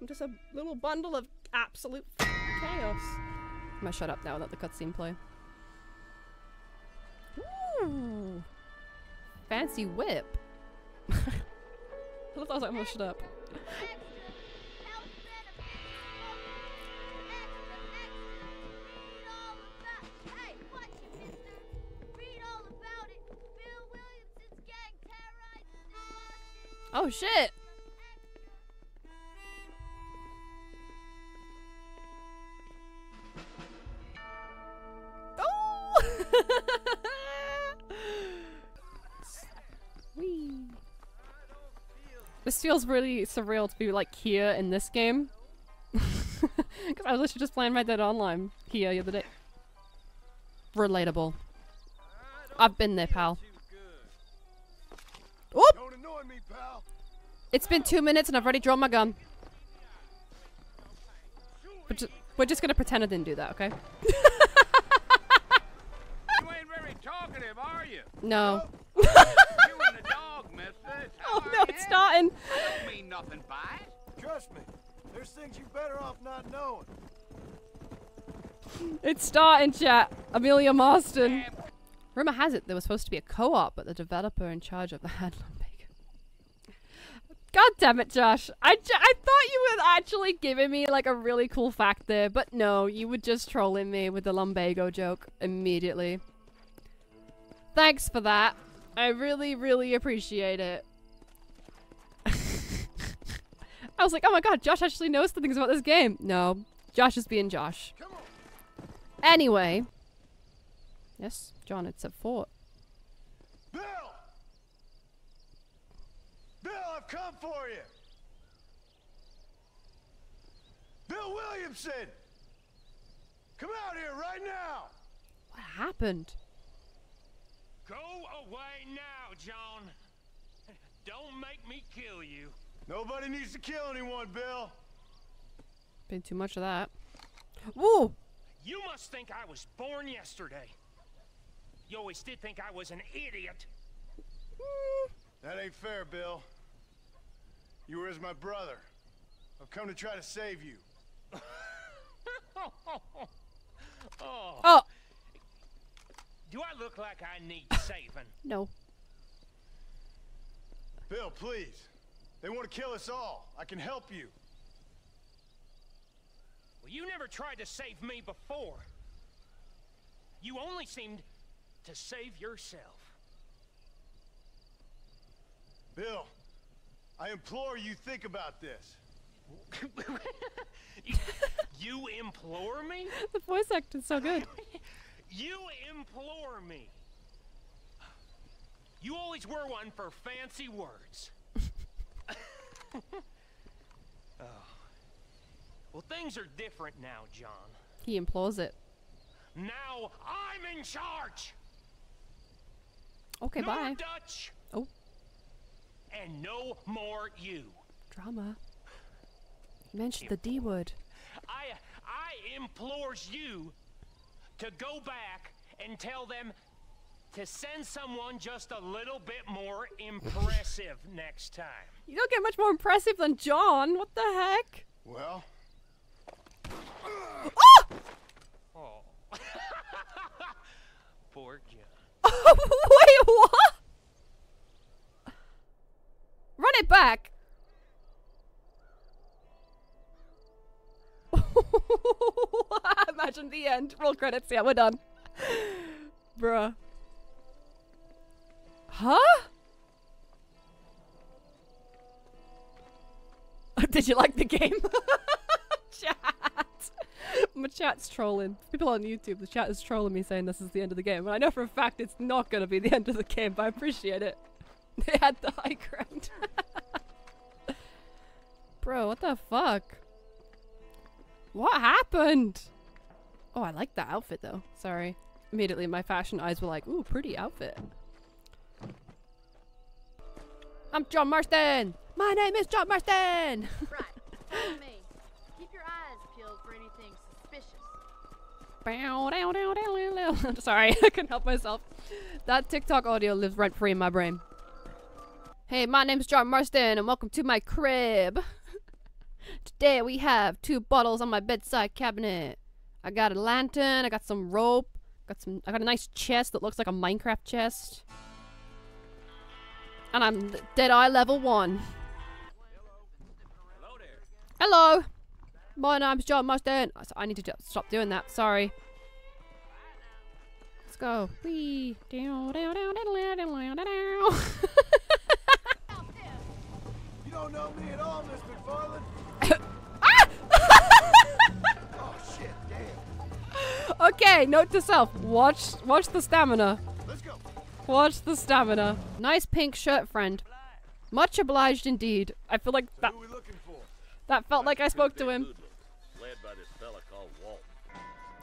I'm just a little bundle of absolute chaos. I'm gonna shut up now and let the cutscene play. Ooh, fancy whip. I thought I was like, I'm gonna shut up. Oh shit! Oh! Wee. This feels really surreal to be like here in this game. Because I was literally just playing Red Dead Online here the other day. Relatable. I've been there, pal. It's been 2 minutes and I've already drawn my gun. We're just gonna pretend I didn't do that, okay? You ain't very talkative, are you? No. You and the dog, mister. Oh no, it's starting. Don't mean nothing by it. Trust me, there's things you're better off not knowing. It's starting, chat. Amelia Marston. Rumor has it there was supposed to be a co-op, but the developer in charge of the handling. God damn it, Josh. I thought you were actually giving me like a really cool fact there, but no, you were just trolling me with the lumbago joke immediately. Thanks for that. I really, really appreciate it. I was like, oh my god, Josh actually knows the things about this game. No, Josh is being Josh. Anyway. Yes, John, it's a fort. Bill! Bill, I've come for you! Bill Williamson! Come out here right now! What happened? Go away now, John. Don't make me kill you. Nobody needs to kill anyone, Bill. Been too much of that. Whoa! You must think I was born yesterday. You always did think I was an idiot. That ain't fair, Bill. You were as my brother. I've come to try to save you. Oh. Do I look like I need saving? No. Bill, please. They want to kill us all. I can help you. Well, you never tried to save me before. You only seemed to save yourself. Bill, I implore you, think about this. You implore me? The voice acting's so good. You implore me. You always were one for fancy words. Oh. Well, things are different now, John. He implores it. Now I'm in charge. Okay, no bye. Dutch. Oh. And no more you. Drama. You mentioned the D word. I implores you to go back and tell them to send someone just a little bit more impressive next time. You don't get much more impressive than John. What the heck? Well. Oh! Oh. Poor John. Wait, what? Run it back! Imagine the end. Roll credits. Yeah, we're done. Bruh. Huh? Did you like the game? Chat! My chat's trolling. People on YouTube, the chat is trolling me saying this is the end of the game. And I know for a fact it's not going to be the end of the game, but I appreciate it. They had the high ground. Bro, what the fuck? What happened? Oh, I like that outfit though. Sorry. Immediately my fashion eyes were like, ooh, pretty outfit. I'm John Marston! My name is John Marston! Right. Follow me. Keep your eyes peeled for anything suspicious. I'm sorry, I couldn't help myself. That TikTok audio lives rent-free in my brain. Hey, my name's John Marston, and welcome to my crib. Today we have 2 bottles on my bedside cabinet. I got a lantern, I got some rope, I got a nice chest that looks like a Minecraft chest. And I'm Deadeye level 1. Hello there. Hello! My name's John Marston. I need to stop doing that, sorry. Let's go. Wee. Down, down, down, down, down, down, down. You don't know me at all, Mr. McFarland. Ah! Oh shit, damn. Okay, note to self. Watch the stamina. Let's go. Watch the stamina. Nice pink shirt, friend. Much obliged indeed. I feel like that. Who are we looking for? That felt like I spoke to him. Led by this fella called Walt.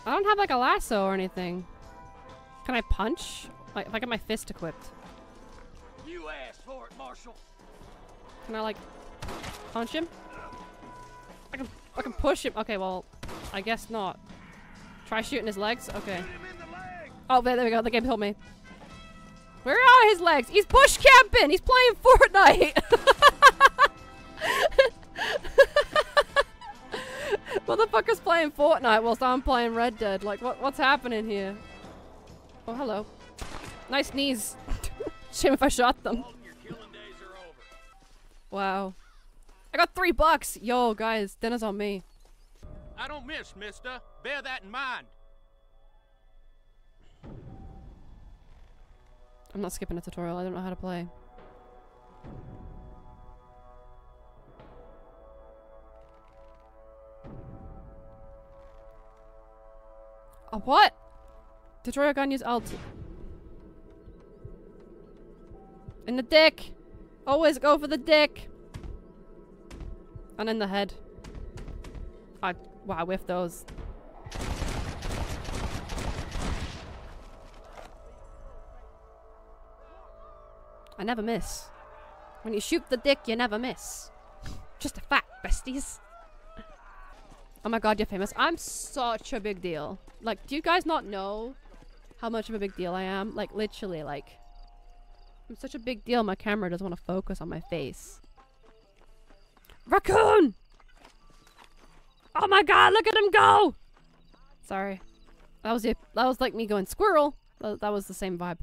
I don't have like a lasso or anything. Can I punch? Like if I get my fist equipped. You asked for it, Marshal. Can I like punch him? I can push him. Okay, well, I guess not. Try shooting his legs. Okay. Oh, there we go. The game killed me. Where are his legs? He's bush camping. He's playing Fortnite. Motherfucker's playing Fortnite whilst I'm playing Red Dead. Like, what's happening here? Oh, hello. Nice knees. Shame if I shot them. Wow. I got $3. Yo, guys, dinner's on me. I don't miss, mister. Bear that in mind. I'm not skipping a tutorial. I don't know how to play. A what? Tutorial gun use alt. In the dick. Always go for the dick. And in the head. Wow, I whiffed those. I never miss. When you shoot the dick, you never miss. Just a fact, besties. Oh my god, you're famous. I'm such a big deal. Like, do you guys not know how much of a big deal I am? Like, literally, like... I'm such a big deal, my camera doesn't want to focus on my face. Raccoon! Oh my god, look at him go! Sorry. That was like me going squirrel. That was the same vibe.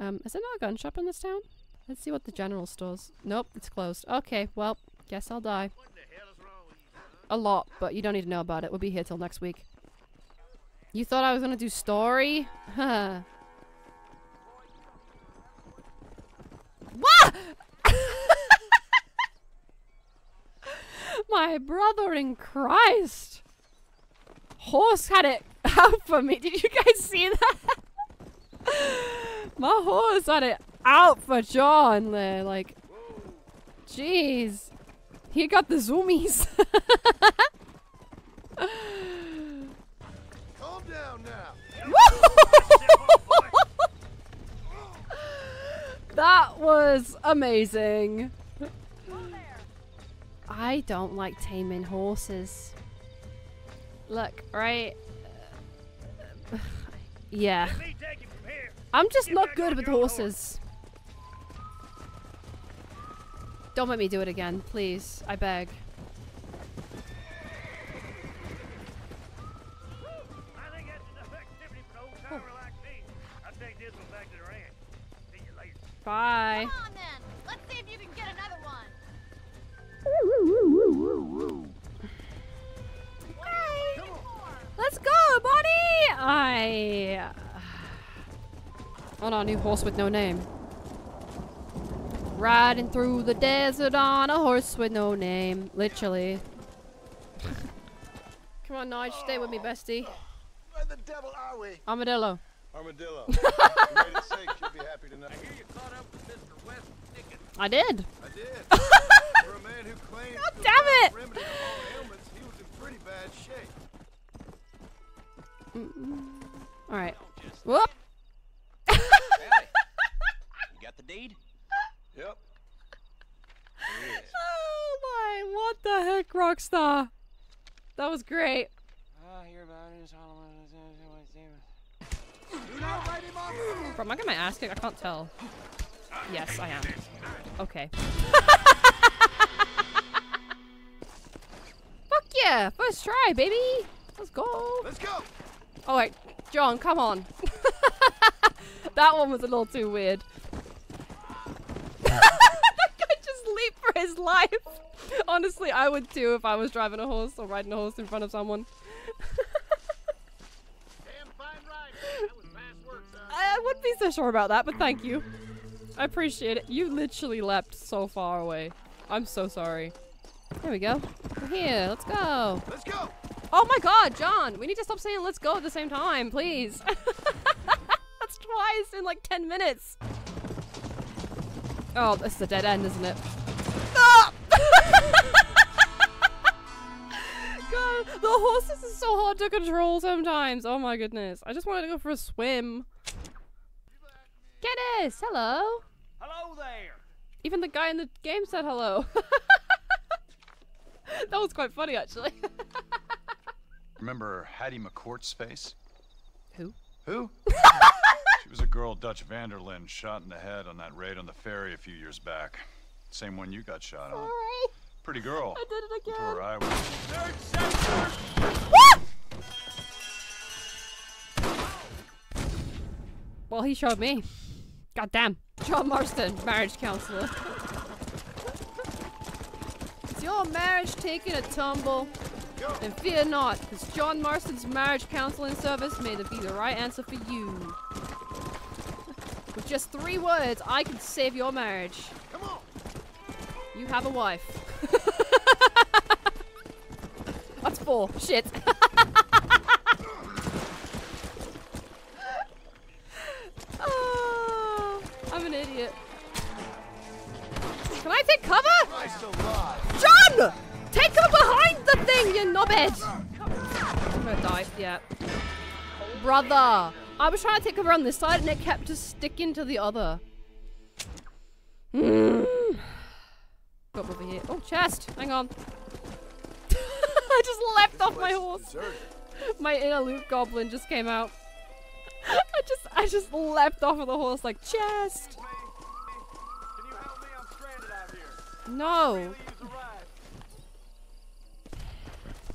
Is there not a gun shop in this town? Let's see what the general stores. Nope, it's closed. Okay, well, guess I'll die. A lot, but you don't need to know about it. We'll be here till next week. You thought I was gonna do story? Huh. What? My brother in Christ. Horse had it out for me. Did you guys see that? My horse had it out for John there. Like, jeez. He got the zoomies. Calm down now. That was amazing. I don't like taming horses. Look, right? Yeah. I'm just not good with horses. Don't let me do it again, please. I beg. I think that's enough activity for an old timer like me. I'll take this one back to the ranch. See you later. Bye. Come on then. Let's see if you can get another one. Okay. Let's go, Bonnie! On our new horse with no name. Riding through the desert on a horse with no name. Literally. Come on, Nige, stay with me, bestie. Where the devil are we? Armadillo. Armadillo. You made it safe. You'll be happy tonight. I hear you caught up with Mr. West Dickens. I did. For a man who claimed to have a remedy of all ailments, he was in pretty bad shape. Alright. Whoop. Hey, you got the deed? Yep. Yeah. Oh my, what the heck, Rockstar? That was great. Bro, am I getting my ass kicked? I can't tell. Yes, I am. Okay. Yeah, first try, baby. Let's go. Let's go. All right, John, come on. That one was a little too weird. That guy just leaped for his life. Honestly, I would too if I was driving a horse or riding a horse in front of someone. Damn fine ride. That was fast work, son. I wouldn't be so sure about that, but thank you. I appreciate it. You literally leapt so far away. I'm so sorry. There we go. We're here. Let's go. Let's go. Oh my God, John! We need to stop saying "let's go" at the same time, please. That's twice in like 10 minutes. Oh, this is a dead end, isn't it? Ah! God, the horses are so hard to control sometimes. Oh my goodness. I just wanted to go for a swim. Guinness, hello. Hello there. Even the guy in the game said hello. That was quite funny, actually. Remember Hattie McCourt's face? Who? Who? She was a girl Dutch van der Linde shot in the head on that raid on the ferry a few years back. Same one you got shot on. Pretty girl. I did it again. Until her eye was... Third sector! Ah! Well, he showed me. Goddamn. John Marston, marriage counselor. Is your marriage taking a tumble? And fear not, because John Marston's marriage counseling service may be the right answer for you. With just 3 words, I can save your marriage. Come on. You have a wife. That's 4. Shit. Oh, I'm an idiot. Can I take cover? John! Take her behind the thing, you knobhead! I'm gonna die, yeah. Brother! I was trying to take cover on this side and it kept just sticking to the other. Got over here. Oh, chest! Hang on. I just leapt off my horse. My inner loot goblin just came out. I just leapt off of the horse like, chest! Can you help me? I'm stranded out here. No!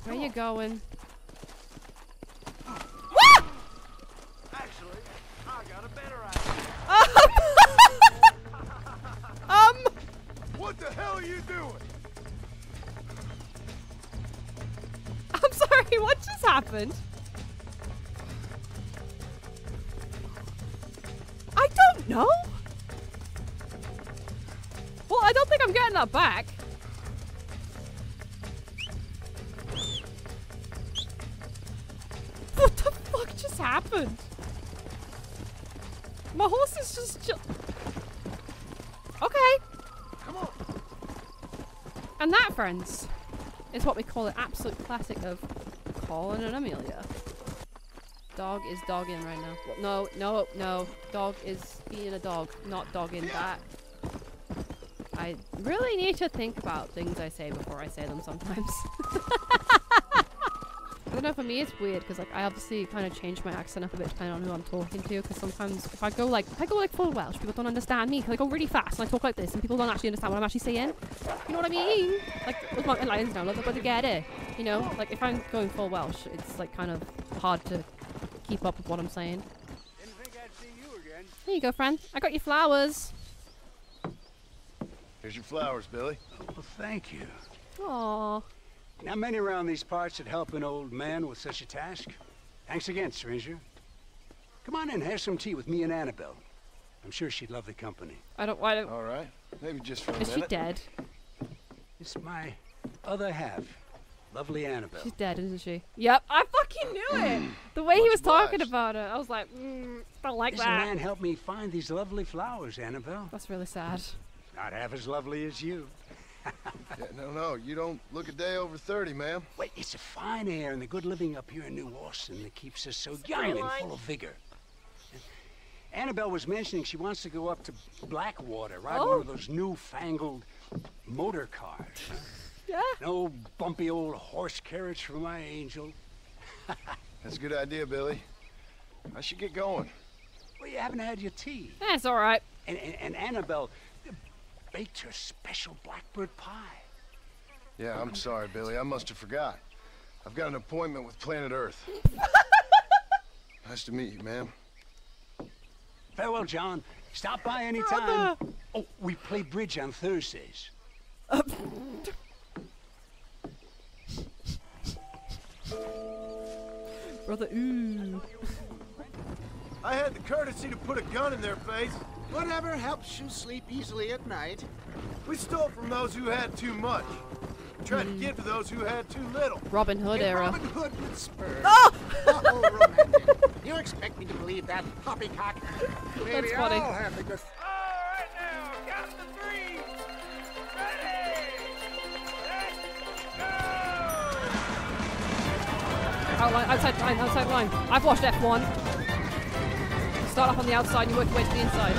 Where are you going? Actually, I got a better idea. What the hell are you doing? I'm sorry, what just happened? I don't know. Well, I don't think I'm getting that back. What the fuck just happened? My horse is just okay. Come on. And that, friends, is what we call an absolute classic of Colin and Amelia. Dog is dogging right now. What? No, no, no. Dog is being a dog, not dogging that. I really need to think about things I say before I say them sometimes. I don't know, for me it's weird because like I obviously kind of change my accent up a bit depending on who I'm talking to, because sometimes if I go like full Welsh, people don't understand me because I go really fast and I talk like this and people don't actually understand what I'm actually saying. You know what I mean? Like with my lines down, like the get, you know, like if I'm going full Welsh, it's like kind of hard to keep up with what I'm saying. Didn't think I'd see you again. Here you go, friend. I got your flowers. Here's your flowers, Billy. Oh, well, thank you. Aww. Not many around these parts that help an old man with such a task. Thanks again, stranger. Come on in, have some tea with me and Annabelle. I'm sure she'd love the company. I don't... All right. Maybe just for a minute. Is she dead? It's my other half. Lovely Annabelle. She's dead, isn't she? Yep, I fucking knew it! The way he was talking about her, I was like, don't like that. This man helped me find these lovely flowers, Annabelle. That's really sad. Not half as lovely as you. Yeah, no, you don't look a day over 30, ma'am. Wait, it's the fine air and the good living up here in New Austin that keeps us so young and full of vigor. Annabelle was mentioning she wants to go up to Blackwater, ride one of those newfangled motor cars. Yeah. No bumpy old horse carriage for my angel. That's a good idea, Billy. I should get going. Well, you haven't had your tea. That's all right. And Annabelle baked her special blackbird pie. Yeah, I'm sorry, Billy. I must have forgot. I've got an appointment with Planet Earth. Nice to meet you, ma'am. Farewell, John. Stop by anytime. Oh, we play bridge on Thursdays. Brother, ooh. I had the courtesy to put a gun in their face. Whatever helps you sleep easily at night. We stole from those who had too much. Tried to give to those who had too little. Robin Hood era. Robin Hood with spurs. Oh! Oh, romantic. You expect me to believe that poppycock? Maybe I'll have to just... All right now, count to three. Ready, set, go! Outside line, outside line. I've watched F1. Start off on the outside and you work your way to the inside.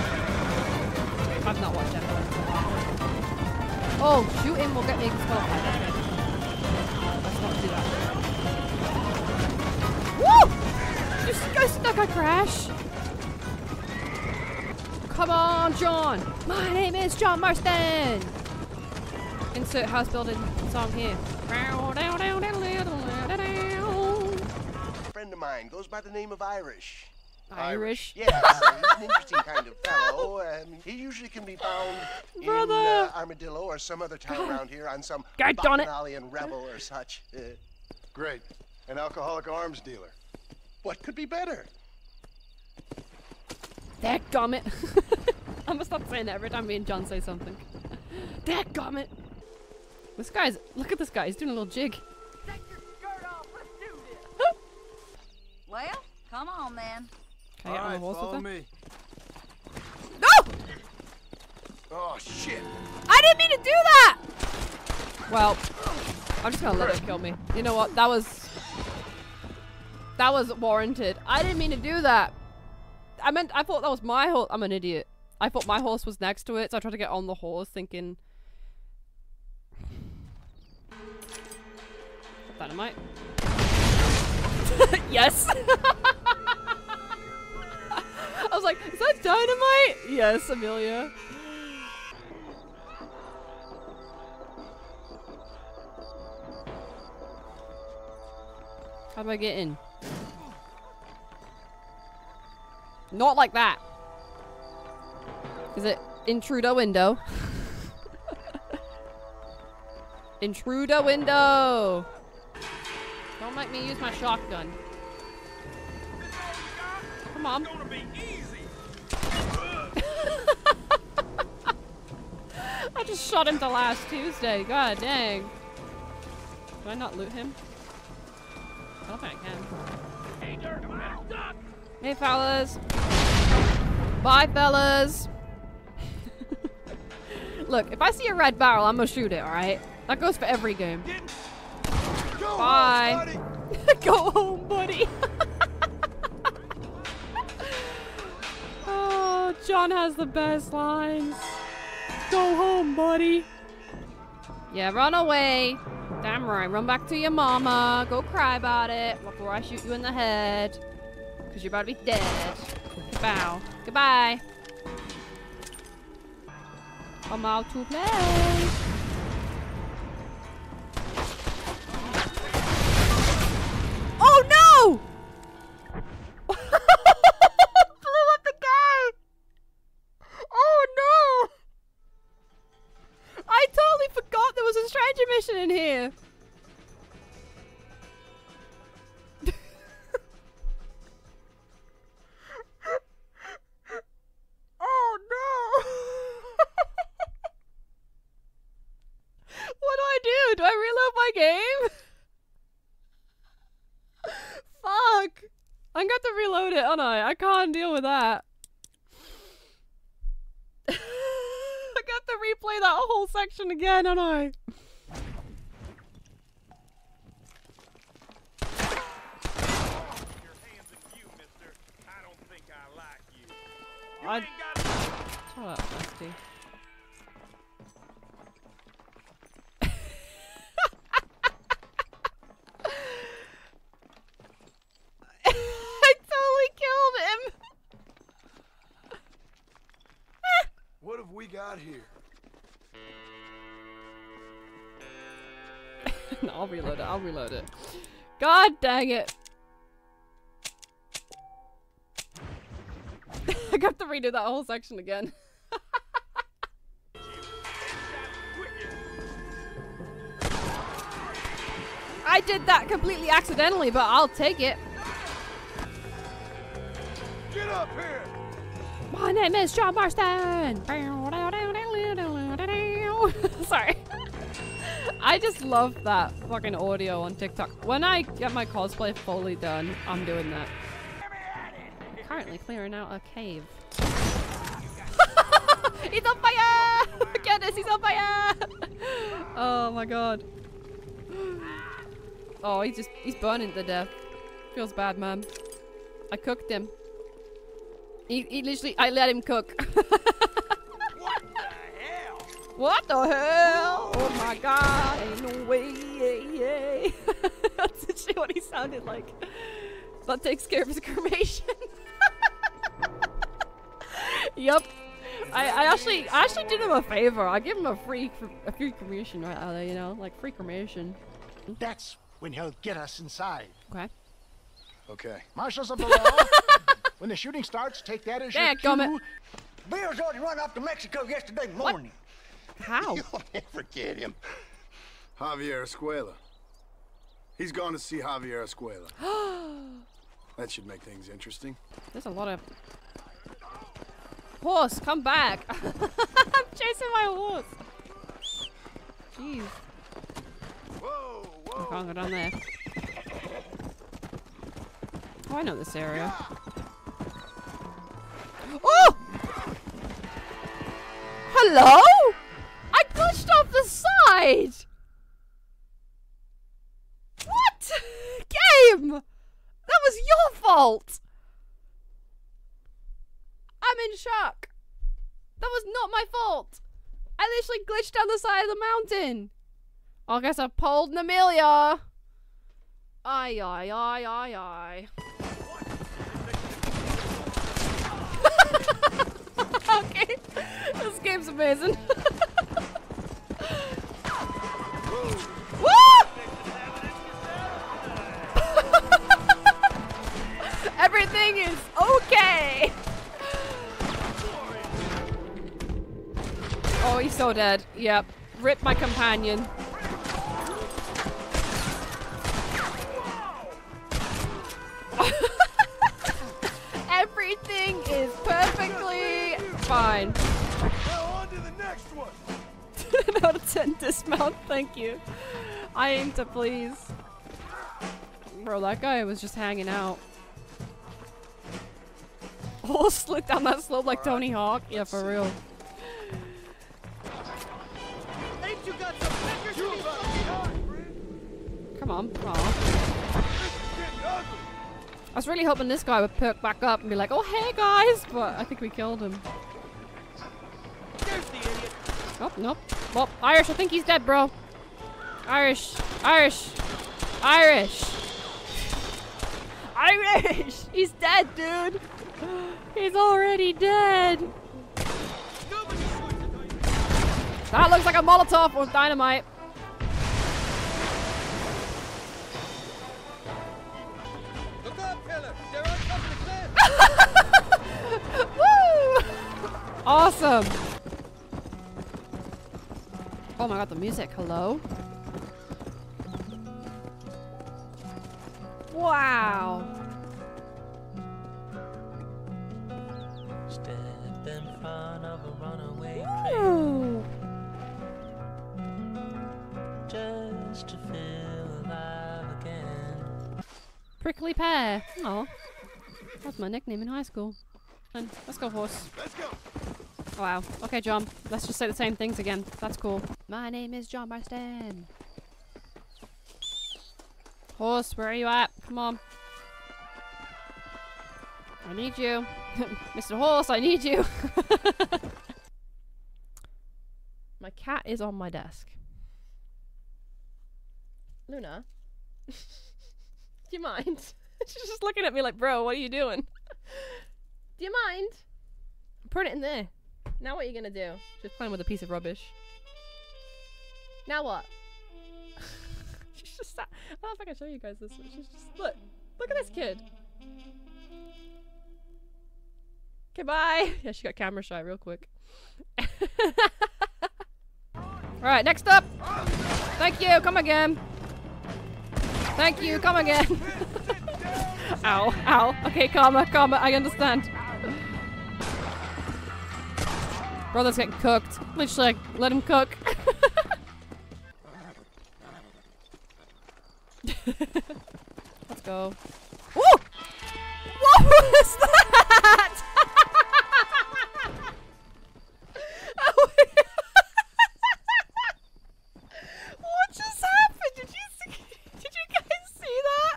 I've not watched F1. Oh, shooting will get me disqualified. Let's not do that. Woo! Just go stuck on crash. Come on, John. My name is John Marston. Insert house building song here. A friend of mine goes by the name of Irish. Irish? Yeah, he's an interesting kind of fellow. He usually can be found in Armadillo or some other town around here on some Bacchanalian rebel or such. Great. An alcoholic arms dealer. What could be better? Dadgummit. I must stop saying that every time me and John say something. Dadgummit. This guy's, look at this guy, he's doing a little jig. Take your skirt off, let's do this. Well, come on then. Can I get on the horse with her? No! Oh shit! I didn't mean to do that! Well, I'm just gonna let it kill me. You know what? That was warranted. I didn't mean to do that. I thought that was my horse. I'm an idiot. I thought my horse was next to it, so I tried to get on the horse thinking. Dynamite. Yes! I was like, is that dynamite? Yes, Amelia. How do I get in? Not like that. Is it intruder window? Intruder window. Don't make me use my shotgun. Come on. I just shot him the last Tuesday. God dang. Do I not loot him? I don't think I can. Hey fellas. Bye fellas. Look, if I see a red barrel, I'm gonna shoot it, alright? That goes for every game. Go bye. Home, go home, buddy. Oh, John has the best lines. Go home, buddy. Yeah, run away. Damn right, run back to your mama. Go cry about it before I shoot you in the head. Because you're about to be dead. Bow. Goodbye. I'm out to play. Oh no! Blew up the guy! Oh no! I totally forgot there was a strategy mission in here. Oh no! What do? Do I reload my game? Fuck! I'm gonna have to reload it, aren't I? I can't deal with that. I got to replay that whole section again, aren't I? I shut up, Dusty. We got here. No, I'll reload it. God dang it. I got to redo that whole section again. I did that completely accidentally, but I'll take it. Get up here. My name is John Marston. Sorry. I just love that fucking audio on TikTok. When I get my cosplay fully done, I'm doing that. Currently clearing out a cave. He's on fire! Goodness, he's on fire! Oh my god. Oh, he's burning to death. Feels bad, man. I cooked him. He literally, I let him cook. What the hell? What the hell? Oh my god, ain't no way. That's literally what he sounded like. That takes care of his cremation. Yup. I actually did him a favor. I gave him a free cremation right out there, you know? Like, free cremation. That's when he'll get us inside. Okay. Okay. Marshals of the law, when the shooting starts, take that as your cue. Bill's already run off to Mexico yesterday morning. What? How? You'll never get him. Javier Escuela. He's gone to see Javier Escuela. That should make things interesting. There's a lot of... Horse, come back! I'm chasing my horse! Jeez. I can't go down there. Oh, I know this area. Oh! Hello? I glitched off the side! What? Game! That was your fault! I'm in shock. That was not my fault. I literally glitched down the side of the mountain. I guess I pulled an Amelia. Aye, aye, aye, aye, aye. Okay, this game's amazing. Woo! Everything is okay. Oh, he's so dead. Yep. Rip my companion. Everything is perfectly fine. Now on to the next one. 10 out of 10 dismount, thank you. I aim to please. Bro, that guy was just hanging out. All slick down that slope like Tony Hawk. Yeah, for real. Come on, come on. I was really hoping this guy would perk back up and be like, oh hey guys, but I think we killed him. There's the idiot. Oh, nope. Well, Irish, I think he's dead, bro. Irish, Irish, Irish. Irish! He's dead, dude. He's already dead. That looks like a Molotov with dynamite. Look up, Keller. They're on top of the cliff. Woo! Awesome. Oh my god, the music. Hello? Wow. Step in front of a runaway train. Just to feel alive again. Prickly Pear. Oh, that's my nickname in high school. And let's go, horse. Let's go. Wow. Okay, John. Let's just say the same things again. That's cool. My name is John Marston. Horse, where are you at? Come on. I need you, Mr. Horse. I need you. My cat is on my desk. Luna, do you mind? She's just looking at me like, bro, what are you doing? Do you mind? Put it in there. Now what are you gonna do? She's playing with a piece of rubbish. Now what? She's just sat. I don't know if I can think I show you guys this. She's just look at this kid. Okay, bye. Yeah, she got camera shy real quick. All right, next up. Thank you. Come again. Thank you. Come again. Ow, ow. Okay, karma, karma. I understand. Brother's getting cooked. Literally, like, let him cook. Let's go. Whoa! What was that? What just happened? Did you guys see that?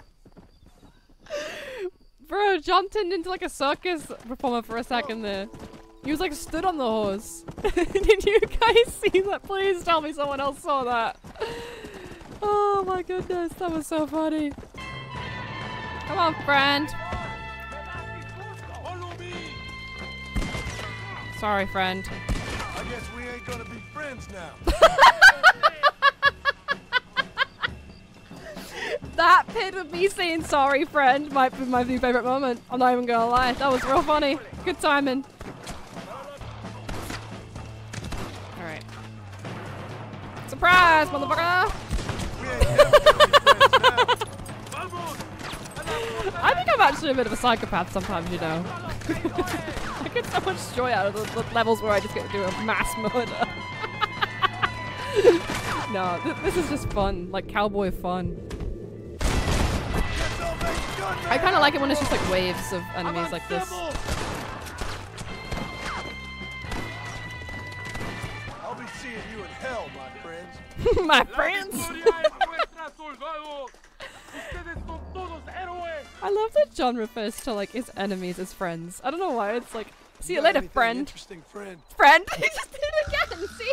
Bro, John turned into like a circus performer for a second there. He was like stood on the horse. Did you guys see that? Please tell me someone else saw that. Oh my goodness, that was so funny. Come on, friend. Sorry, friend. I guess we ain't gonna be friends now. That pit of me saying sorry, friend, might be my new favorite moment. I'm not even gonna lie. That was real funny. Good timing. All right. Surprise, motherfucker! I think I'm actually a bit of a psychopath sometimes, you know. I get so much joy out of the levels where I just get to do a mass murder. No, this is just fun, like cowboy fun. I kind of like it when it's just like waves of enemies like this. I'll be seeing you in hell, my friends. My friends? I love that John refers to like his enemies as friends. I don't know why. It's like, see you later, friend. Interesting friend. Friend? He just did it again. See?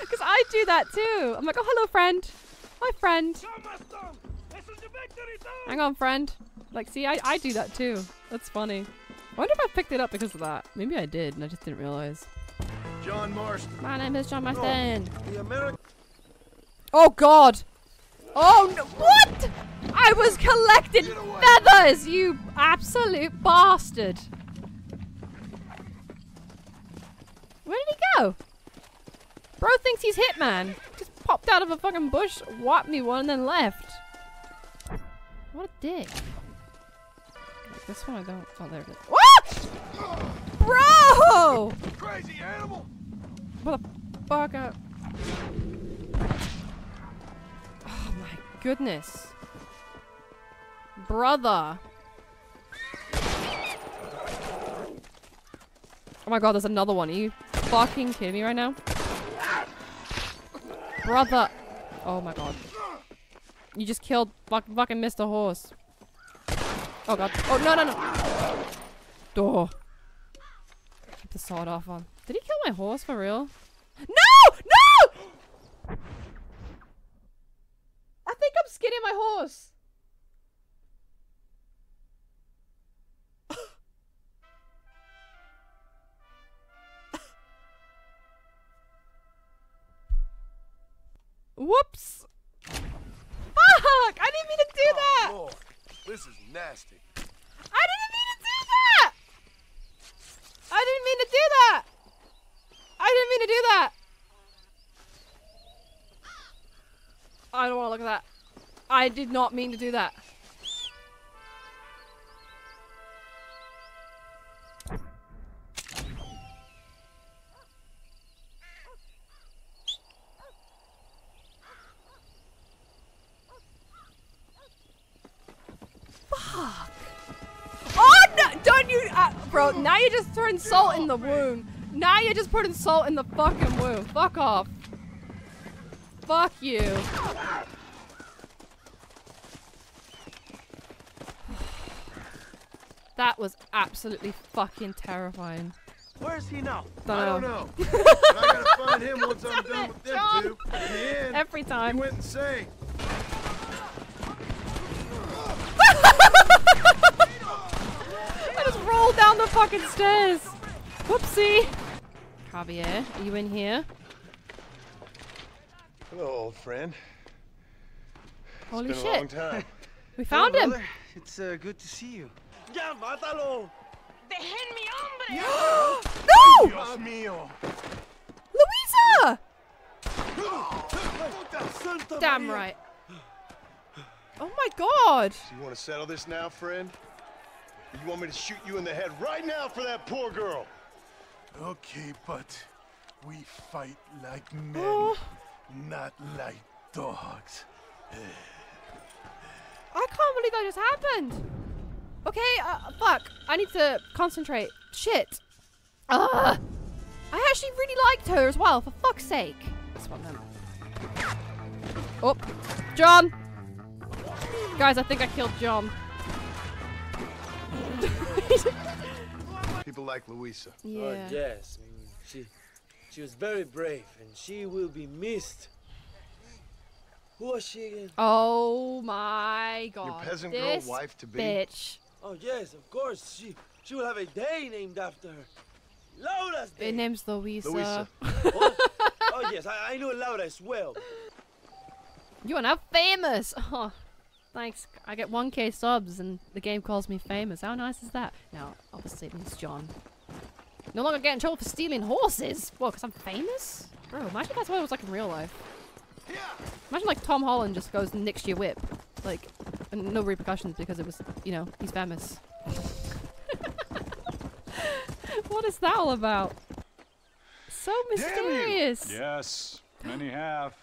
Because I do that too. I'm like, oh hello, friend. My friend. Hang on, friend. Like, see, I do that too. That's funny. I wonder if I picked it up because of that. Maybe I did, and I just didn't realize. John Marston. My name is John Marston. Oh God. Oh no! What? I was collecting feathers, you absolute bastard! Where did he go? Bro thinks he's Hitman. Just popped out of a fucking bush, whopped me one, and then left. What a dick! This one I don't. Oh, there it is. What? Bro! Crazy animal! Motherfucker! Oh my goodness! Brother. Oh my God, there's another one. Are you fucking kidding me right now? Brother. Oh my God. You just killed fucking Mr. Horse. Oh God. Oh no, no, no. Door. Keep the sword off on. Did he kill my horse for real? No! No! I think I'm skinning my horse. Whoops! Fuck! I didn't mean to do that! Oh, Lord. This is nasty. I didn't mean to do that! I didn't mean to do that! I didn't mean to do that! I don't want to look at that. I did not mean to do that. Bro, now you're just throwing salt in the wound. Now you're just putting salt in the fucking wound. Fuck off. Fuck you. That was absolutely fucking terrifying. Where is he now? I don't know. But I gotta find him once I'm done with them two. In the end, every time. He went insane. Roll down the fucking stairs. Whoopsie. Javier, are you in here? Hello, old friend. Holy shit. Long time. We found him. Brother, it's good to see you. Ya, matalo. Dejen mi hombre. No! Dios mío. Luisa! Damn right. Oh my god. So you want to settle this now, friend? Or you want me to shoot you in the head right now for that poor girl? Okay, but we fight like men, not like dogs. I can't believe that just happened. Okay, fuck. I need to concentrate. Shit. I actually really liked her as well, for fuck's sake. That's what I meant. Oh, John. Guys, I think I killed John. People like Luisa. Yeah. Yes, I mean, she was very brave, and she will be missed. Who was she again? Oh my God! Your peasant girl wife to be. Bitch. Oh yes, of course. She will have a day named after her. Laura's day. Her name's Luisa. Luisa. Oh yes, I know Laura as well. You are now famous. Oh. Thanks. I get 1K subs and the game calls me famous. How nice is that? No, obviously it means John. No longer getting in trouble for stealing horses. Whoa, because I'm famous? Bro, imagine that's what it was like in real life. Imagine like Tom Holland just goes and nicks your whip. Like, and no repercussions because it was, you know, he's famous. What is that all about? So mysterious. Yes, many have.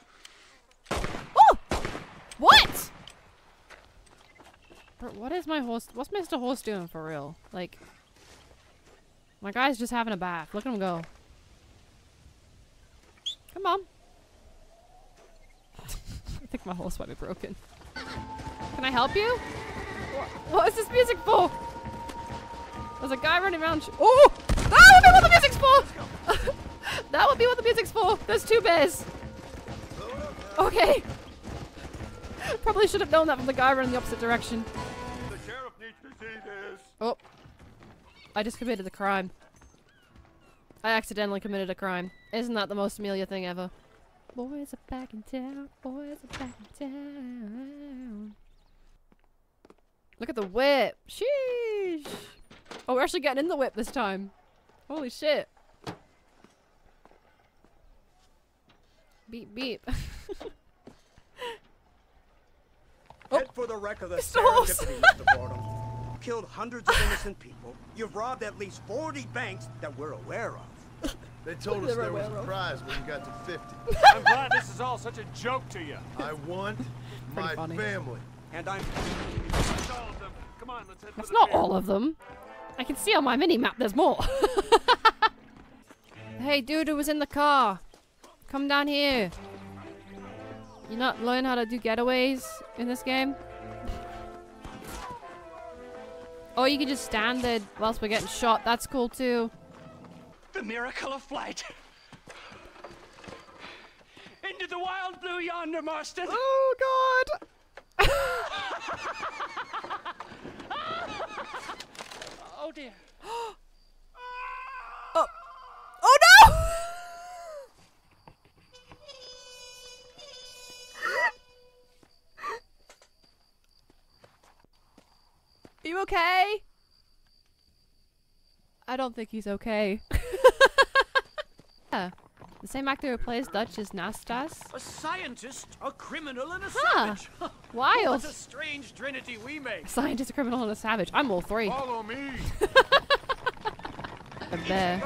Oh! What? What is my horse? What's Mr. Horse doing for real? Like, my guy's just having a bath. Look at him go. Come on. I think my horse might be broken. Can I help you? What is this music for? There's a guy running around. Oh! That would be what the music's for! That would be what the music's for. There's two bears. Okay. Probably should have known that from the guy running the opposite direction. The sheriff needs to see this. Oh. I just committed a crime. I accidentally committed a crime. Isn't that the most Amelia thing ever? Boys are back in town. Boys are back in town. Look at the whip. Sheesh. Oh, we're actually getting in the whip this time. Holy shit. Beep, beep. Head for the wreck of the Serendipity, Mr. Fordham. You killed hundreds of innocent people. You've robbed at least 40 banks that we're aware of. They told us there was a prize when we got to 50. I'm glad this is all such a joke to you. I want my family. And I'm... Come on, let's head for the not all of them. I can see on my mini-map there's more. Hey, dude who was in the car. Come down here. You not learn how to do getaways in this game? Oh, you can just stand there whilst we're getting shot. That's cool too. The miracle of flight. Into the wild blue yonder, Marston. Oh God. Oh dear. Oh. Oh no! You okay? I don't think he's okay. Yeah. The same actor who plays Dutch is Nastas. A scientist, a criminal, and a savage. Wild. What a strange trinity we make. A scientist, a criminal, and a savage. I'm all three. Follow me. A bear.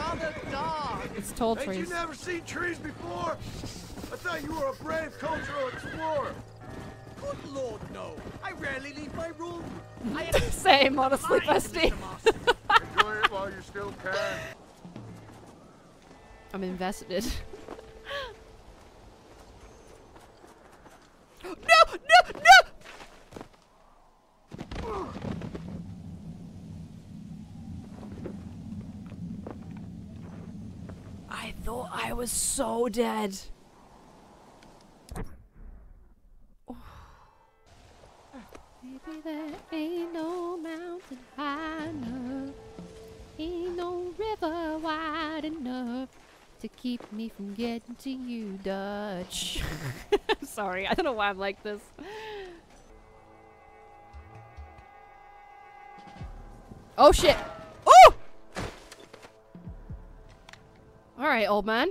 It's tall trees. Ain't you never seen trees before? I thought you were a brave cultural explorer. Good Lord, no. I rarely leave my room. Same, honestly, bestie. Enjoy it while you still can. I'm invested. No, no, no! I thought I was so dead. There ain't no mountain high enough, ain't no river wide enough to keep me from getting to you, Dutch. Sorry, I don't know why I'm like this. Oh shit. Oh! Alright, old man.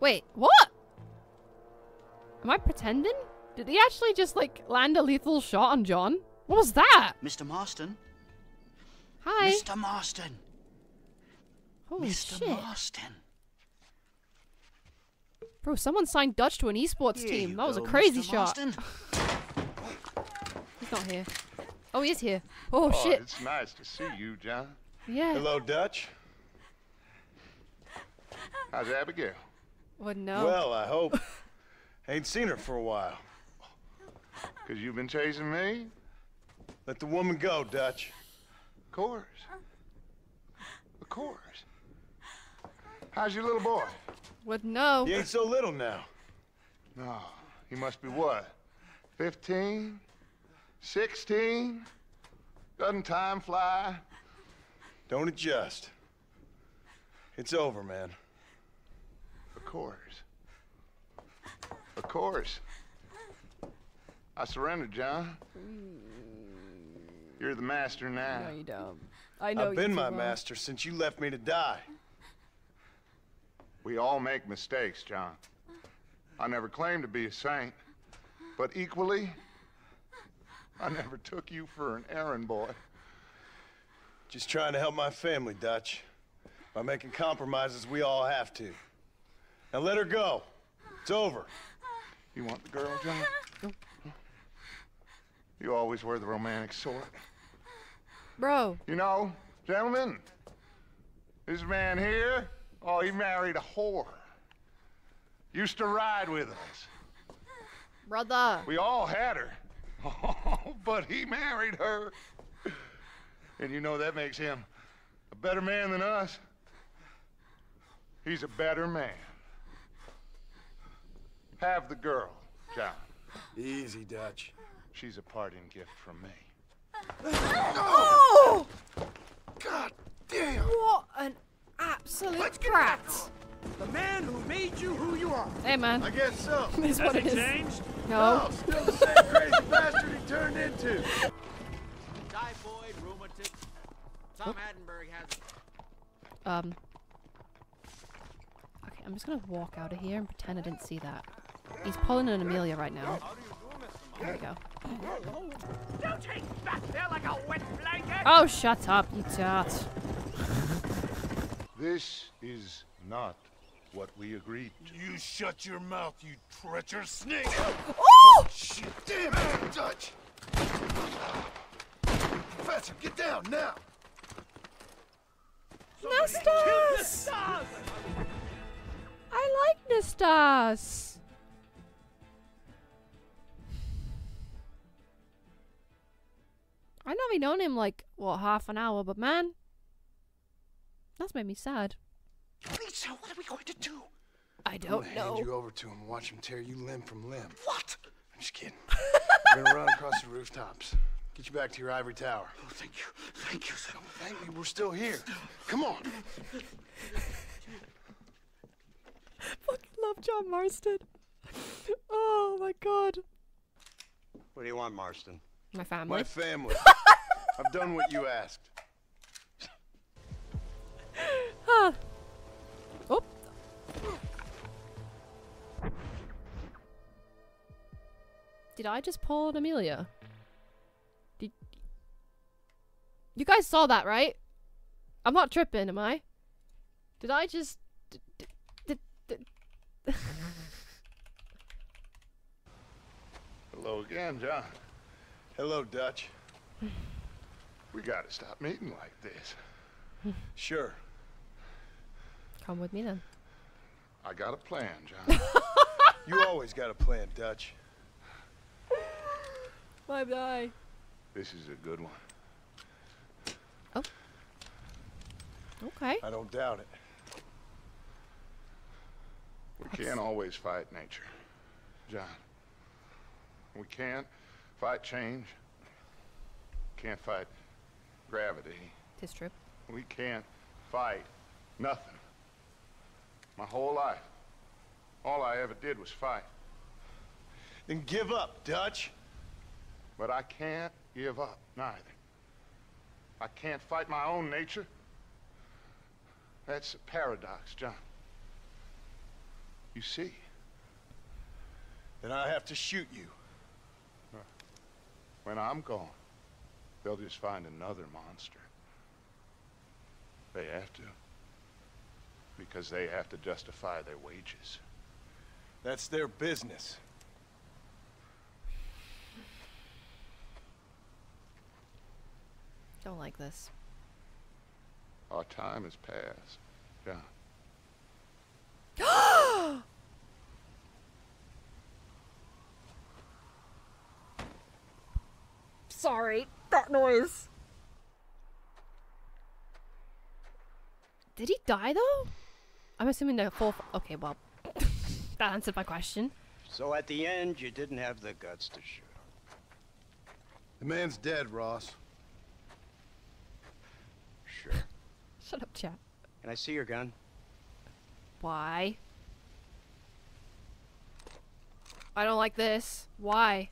Wait, what? Am I pretending? Did he actually just, like, land a lethal shot on John? What was that? Mr. Marston? Hi. Mr. Marston. Holy shit. Mr. Marston. Bro, someone signed Dutch to an esports team. That was a crazy shot. He's not here. Oh, he is here. Oh, shit. It's nice to see you, John. Yeah. Hello, Dutch. How's Abigail? Well, no. Well, I hope. Ain't seen her for a while. 'Cause you've been chasing me? Let the woman go, Dutch. Of course. Of course. How's your little boy? What, no. He ain't so little now. No, he must be what? 15? 16? Doesn't time fly? Don't adjust. It's over, man. Of course. Of course. I surrendered, John. You're the master now. No, you don't. I know. I've been my master since you left me to die. We all make mistakes, John. I never claimed to be a saint, but equally, I never took you for an errand boy. Just trying to help my family, Dutch, by making compromises we all have to. Now let her go. It's over. You want the girl, John? You always were the romantic sort. Bro. You know, gentlemen, this man here, oh, he married a whore. Used to ride with us. Brother. We all had her. Oh, but he married her. And you know that makes him a better man than us. He's a better man. Have the girl, John. Easy, Dutch. She's a parting gift from me. Oh! God damn! What an absolute brat! The man who made you who you are. Hey, man. I guess so. Has it changed? No. No, still the same crazy bastard he turned into. Typhoid, rheumatic. Tom Hattenberg has. Okay, I'm just gonna walk out of here and pretend I didn't see that. He's pulling an Amelia right now. There we go. Don't take back there like a wet blanket. Oh, shut up, you tart. This is not what we agreed to. You shut your mouth, you treacherous snake. Oh! Shit, damn it, Dutch. Professor, get down now. Nastas! I like Nastas. I've only known him like, what, half an hour, but man, that's made me sad. Lisa, what are we going to do? I don't know. I'm gonna hand you over to him and watch him tear you limb from limb. What? I'm just kidding. We're gonna run across the rooftops. Get you back to your ivory tower. Oh, thank you. Thank you, sir. Don't thank me. We're still here. Come on. I fucking love John Marston. Oh, my God. What do you want, Marston? My family. My family. I've done what you asked. Huh. Oh. Did I just pull an Amelia? Did you guys saw that, right? I'm not tripping, am I? Did I just? Hello again, John. Hello, Dutch. We gotta stop meeting like this. Sure. Come with me then. I got a plan, John. You always got a plan, Dutch. Bye bye. This is a good one. Oh. Okay. I don't doubt it. We can't always fight nature, John. We can't. Fight change. Can't fight gravity. Tis true. We can't fight nothing. My whole life, all I ever did was fight. Then give up, Dutch. But I can't give up, neither. I can't fight my own nature. That's a paradox, John. You see? Then I have to shoot you. When I'm gone, they'll just find another monster. They have to. Because they have to justify their wages. That's their business. Don't like this. Our time has passed, John. Yeah. Sorry, that noise. Did he die though? I'm assuming the full. Okay, well, that answered my question. So at the end, you didn't have the guts to shoot him. The man's dead, Ross. Sure. Shut up, chap. Can I see your gun? Why? I don't like this. Why?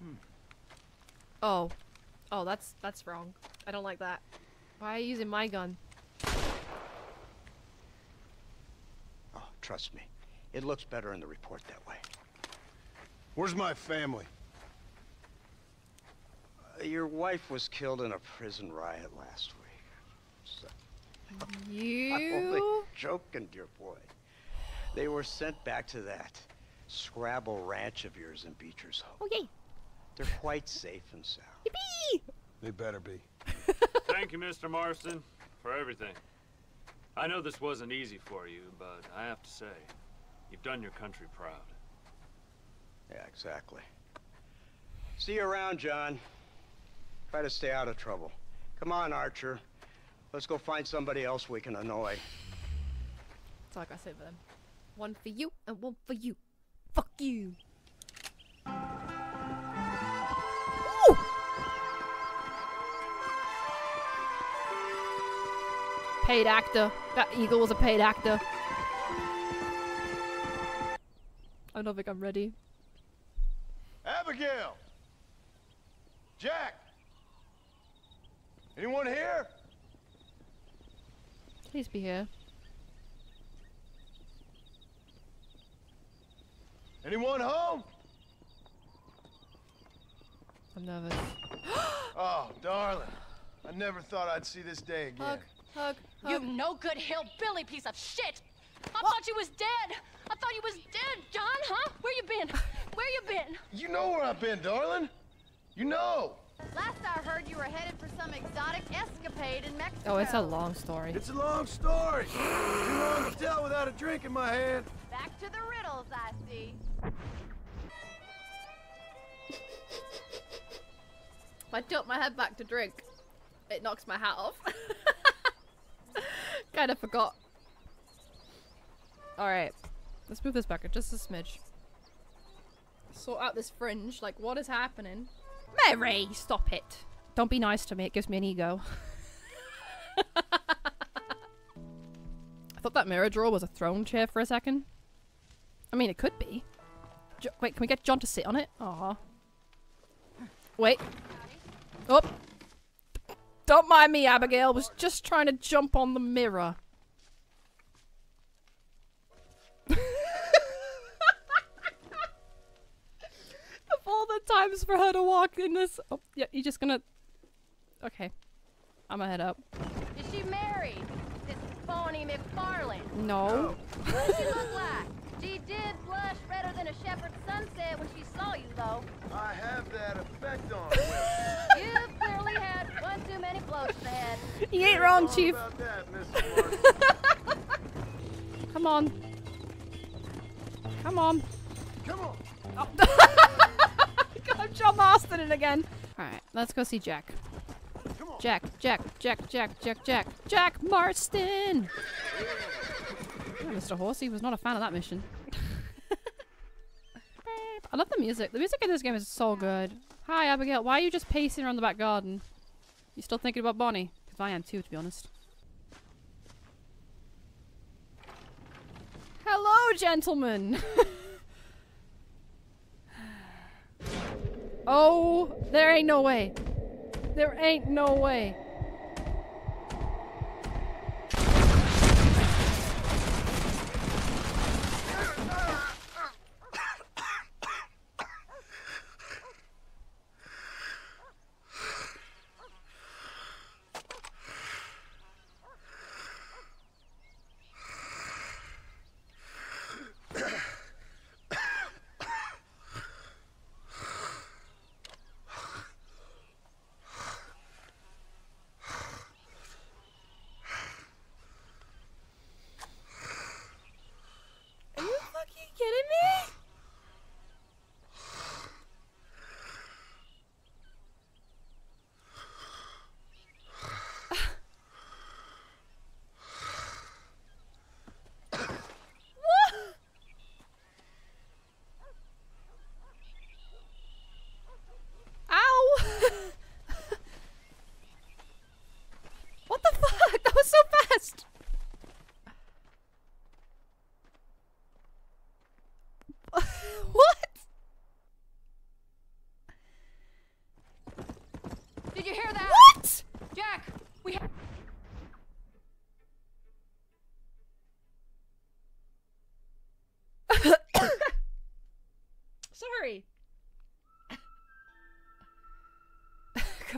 Hmm. Oh. Oh, that's wrong. I don't like that. Why are you using my gun? Oh, trust me. It looks better in the report that way. Where's my family? Your wife was killed in a prison riot last week. So, you... I'm only joking, dear boy. They were sent back to that Scrabble ranch of yours in Beecher's Hope. Okay. They're quite safe and sound. Yippee! They better be. Thank you, Mr. Marston, for everything. I know this wasn't easy for you, but I have to say, you've done your country proud. Yeah, exactly. See you around, John. Try to stay out of trouble. Come on, Archer. Let's go find somebody else we can annoy. That's all I gotta say for them. One for you and one for you. Fuck you. Ooh! Paid actor. That eagle was a paid actor. I don't think I'm ready. Abigail! Jack! Anyone here? Please be here. Anyone home? I'm nervous. Oh, darling. I never thought I'd see this day again. Hug. You no good hillbilly piece of shit! I thought you was dead! I thought you was dead, John, huh? Where you been? Where you been? You know where I've been, darling. You know. Last I heard, you were headed for some exotic escapade in Mexico. Oh, it's a long story. It's a long story. Too long to tell without a drink in my hand. Back to the riddles, I see. If I tilt my head back to drink, it knocks my hat off. Kind of forgot. All right, let's move this back just a smidge. Sort out this fringe. Like, what is happening? Mary, stop it. Don't be nice to me, it gives me an ego. I thought that mirror drawer was a throne chair for a second. I mean, it could be. Wait, can we get John to sit on it? Aw. Wait. Oh. Don't mind me, Abigail. I was just trying to jump on the mirror. All the times for her to walk in this. Oh, yeah, you're just gonna. Okay. I'm gonna head up. Is she married? This Bonnie McFarlane? No. What does she look like? She did blush redder than a shepherd's sunset when she saw you, though. I have that effect on her. You've clearly had one too many blows to the head. You ain't wrong, Chief. About that, Miss. Come on. Come on. Come on. Oh. I'm John Marston in again. Alright, let's go see Jack. Jack Marston! Oh, Mr. Horsey was not a fan of that mission. I love the music. The music in this game is so good. Hi, Abigail. Why are you just pacing around the back garden? You still thinking about Bonnie? Because I am too, to be honest. Hello, gentlemen! Oh, there ain't no way. There ain't no way.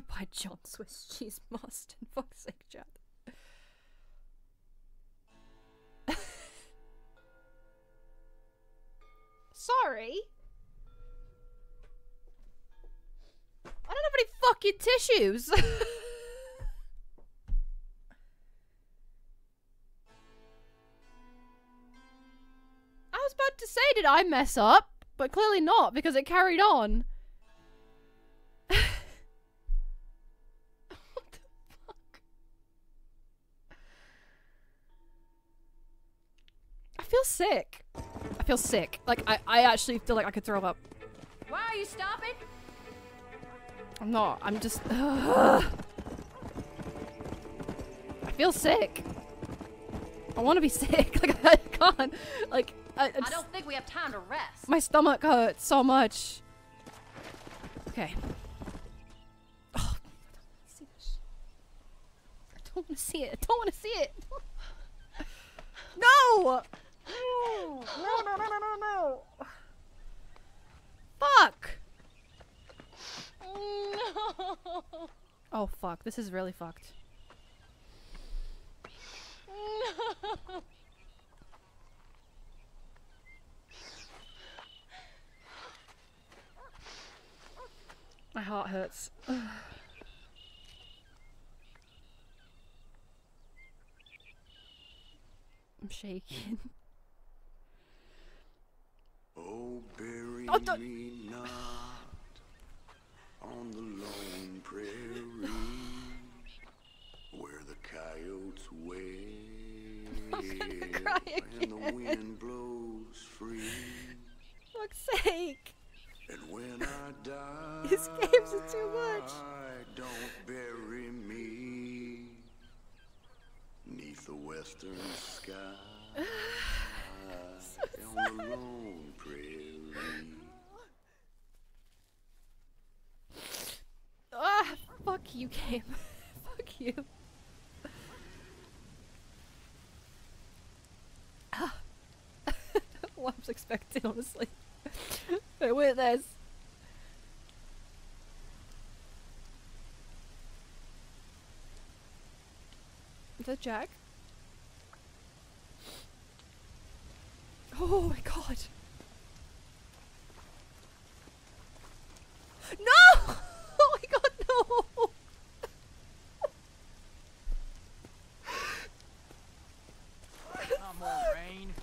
By John Swiss Cheese Marston, fuck's sake, Chad. Sorry? I don't have any fucking tissues! I was about to say, did I mess up? But clearly not, because it carried on. Sick. I feel sick. Like, I actually feel like I could throw up. Why are you stopping? I'm not. I'm just... I feel sick. I want to be sick. Like, I can't. Like, I don't think we have time to rest. My stomach hurts so much. Okay. Oh, I don't want to see it. I don't want to see it. No! No, no, no, no, no, no. Fuck! No. Oh, fuck. This is really fucked. No. My heart hurts. I'm shaking. Oh, bury me not on the lone prairie where the coyotes wail and the wind blows free. Fuck's sake. And when I die, these games are too much. Don't bury me neath the western sky. So on the lone prairie. Ah, fuck you, game. Fuck you. Ah. What I was expecting, honestly. But with this. Is that Jack? Oh my god. No! Oh my god, no! Come on, Rain.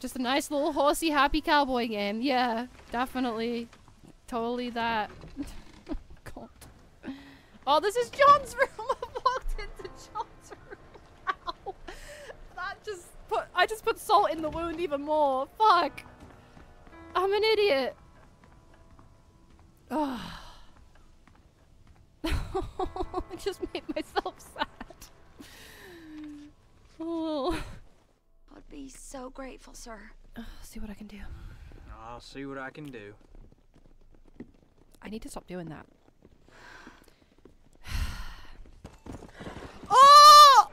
Just a nice little horsey, happy cowboy game. Yeah, definitely. Totally that. Oh, this is John's room! I walked into John's room! Ow! That just put- I just put salt in the wound even more! Fuck! I'm an idiot! Ugh. I just made myself sad. Oh. I'd so grateful, sir. See what I can do. I'll see what I can do. I need to stop doing that. Oh!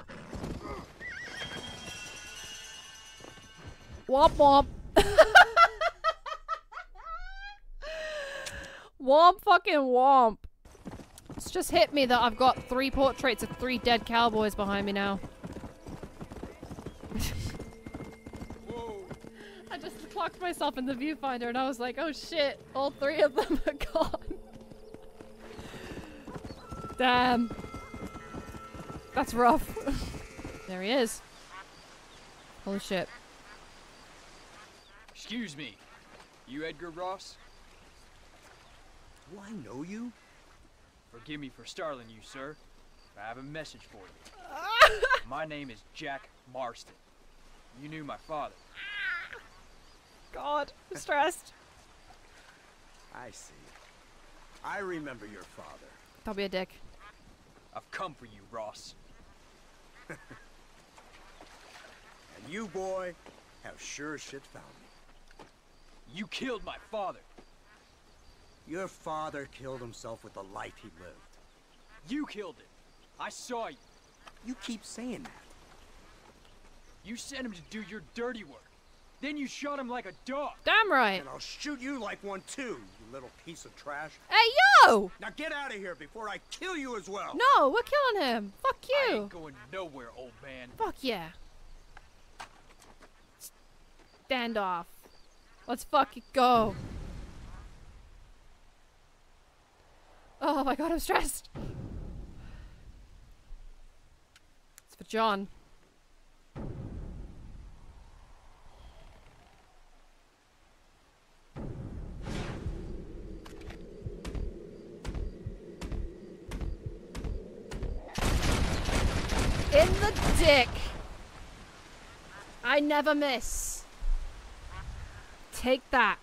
Womp womp. Womp fucking womp. It's just hit me that I've got 3 portraits of 3 dead cowboys behind me now. I just clocked myself in the viewfinder and I was like, oh shit, all 3 of them are gone. Damn. That's rough. There he is. Holy shit. Excuse me. You Edgar Ross? Do I know you? Forgive me for startling you, sir. I have a message for you. My name is Jack Marston. You knew my father. God, I'm stressed. I see. I remember your father. Don't be a dick. I've come for you, Ross. And you, boy, have sure shit found me. You killed my father. Your father killed himself with the life he lived. You killed him. I saw you. You keep saying that. You sent him to do your dirty work. Then you shot him like a dog. Damn right. And I'll shoot you like one too, you little piece of trash. Hey, yo! Now get out of here before I kill you as well. No, we're killing him. Fuck you. I ain't going nowhere, old man. Fuck yeah. Stand off. Let's fucking go. Oh my god, I'm stressed. It's for John. In the dick. I never miss. Take that.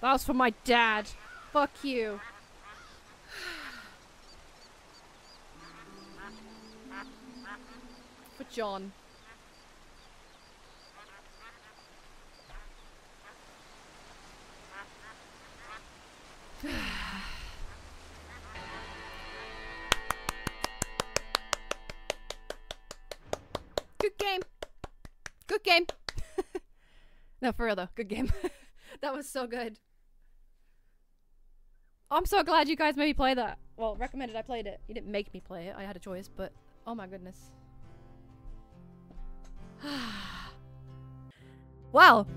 That was for my dad. Fuck you. For John. Good game. Good game. No, for real though. Good game. That was so good. I'm so glad you guys made me play that. Well, recommended I played it. You didn't make me play it. I had a choice, but oh my goodness. Well,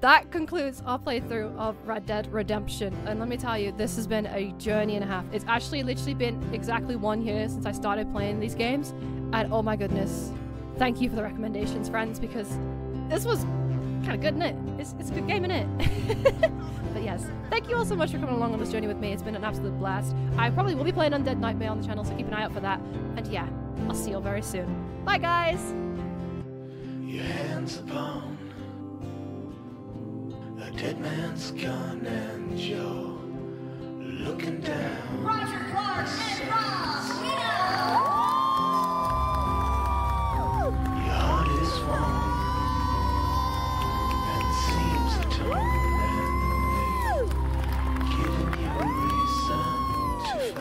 that concludes our playthrough of Red Dead Redemption, and let me tell you, this has been a journey and a half. It's actually literally been exactly 1 year since I started playing these games, and oh my goodness, thank you for the recommendations, friends, because this was kind of good, isn't it? It's a good game, isn't it? But yes, thank you all so much for coming along on this journey with me. It's been an absolute blast. I probably will be playing Undead Nightmare on the channel, so keep an eye out for that, and yeah, I'll see you all very soon. Bye guys! Your hands upon a dead man's gun, and you're looking down. Roger Clark and Ross! Your heart is warm and seems to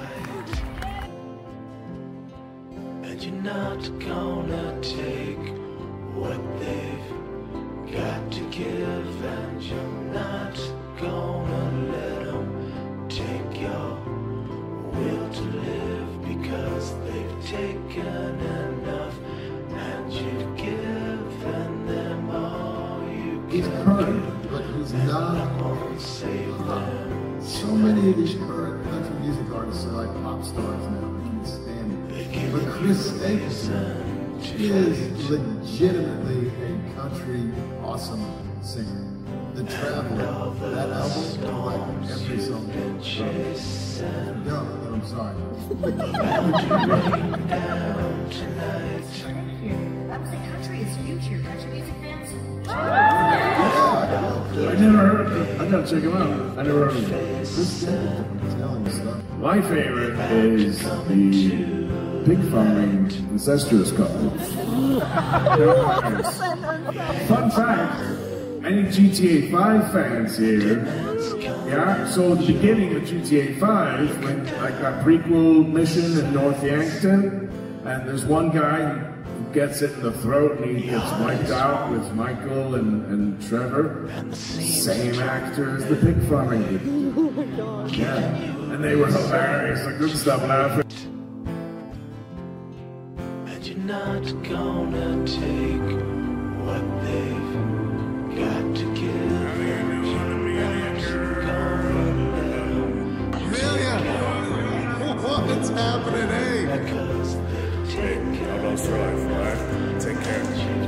mend, giving you reason to fight. And you're not gonna take what they've got to give, and you're not gonna let them take your will to live, because they've taken enough and you've given them all you can. It's current, but it's not going to save them. So many of these current country music artists are like pop stars now. We can't stand it. But Chris Stapleton is legitimately a country awesome singer. The Traveler, that album, I like every song. No, I'm sorry. That was the country's future, country music fans. I never heard of it. I gotta check him out. I never heard of it. This is my favorite is the pig farming incestuous couple. Fun fact, any GTA 5 fans here? Yeah, so at the beginning of GTA 5, when like that prequel mission in North Yankton, and there's one guy who gets it in the throat and he gets wiped out with Michael and Trevor. Same actor as the pig farming people. Yeah, and they were hilarious. I couldn't stop laughing. And you're not gonna take what they've got to give. What's happening, eh? Hey, I'm on 3 life, alright? Take care.